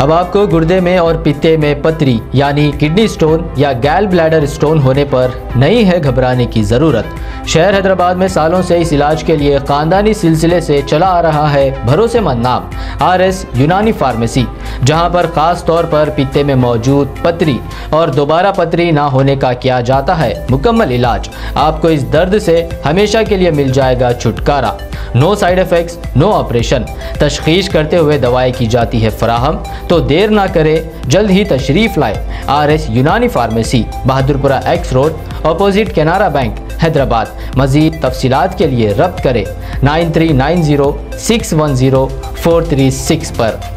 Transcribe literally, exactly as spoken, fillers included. अब आपको गुर्दे में और पित्ते में पथरी यानी किडनी स्टोन या गैल ब्लैडर स्टोन होने पर नहीं है घबराने की ज़रूरत। शहर हैदराबाद में सालों से इस इलाज के लिए खानदानी सिलसिले से चला आ रहा है भरोसेमंद नाम आर एस यूनानी फार्मेसी, जहां पर ख़ास तौर पर पित्ते में मौजूद पथरी और दोबारा पथरी ना होने का किया जाता है मुकम्मल इलाज। आपको इस दर्द से हमेशा के लिए मिल जाएगा छुटकारा। No side effects, no operation. तशखीश करते हुए दवाई की जाती है फराहम, तो देर ना करें, जल्द ही तशरीफ़ लाए। आर एस यूनानी pharmacy, Bahadurpura X road, opposite Canara bank, Hyderabad. मज़ीद तफसीलात के लिए रब्त करें nine three nine zero six one zero four three six पर।